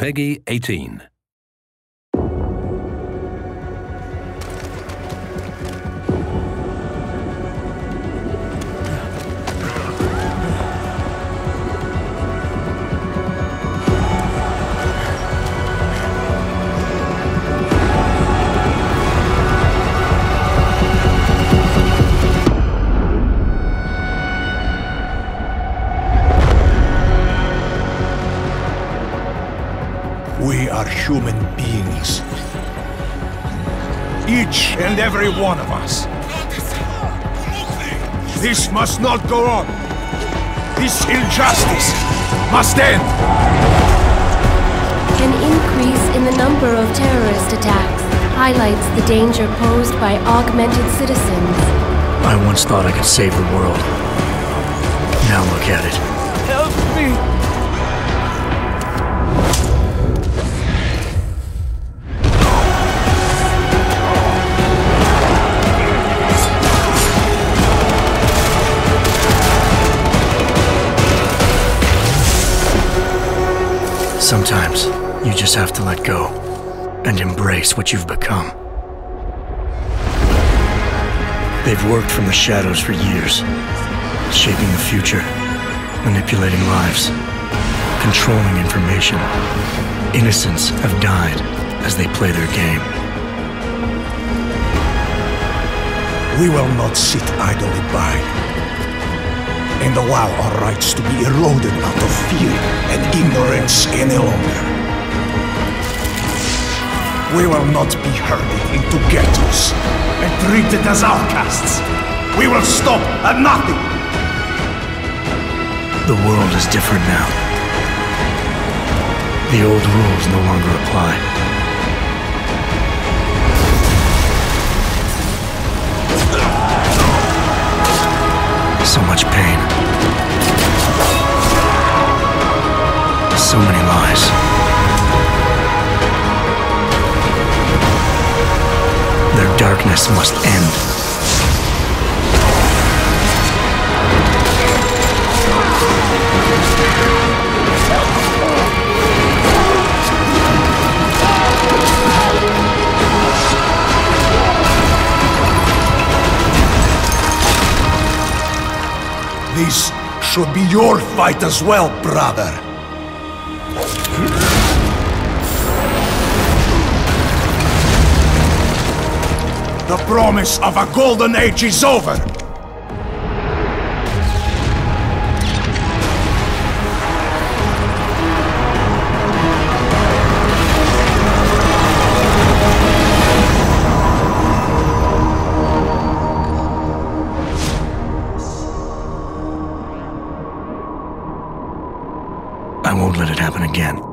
Peggy 18. We are human beings. Each and every one of us. This must not go on. This injustice must end. An increase in the number of terrorist attacks highlights the danger posed by augmented citizens. I once thought I could save the world. Now look at it. Help me! Sometimes, you just have to let go and embrace what you've become. They've worked from the shadows for years, shaping the future, manipulating lives, controlling information. Innocents have died as they play their game. We will not sit idly by and allow our rights to be eroded out of fear and ignorance any longer. We will not be herded into ghettos and treated as outcasts. We will stop at nothing. The world is different now. The old rules no longer apply. So much pain. So many lies. Their darkness must end. This should be your fight as well, brother. The promise of a golden age is over. I won't let it happen again.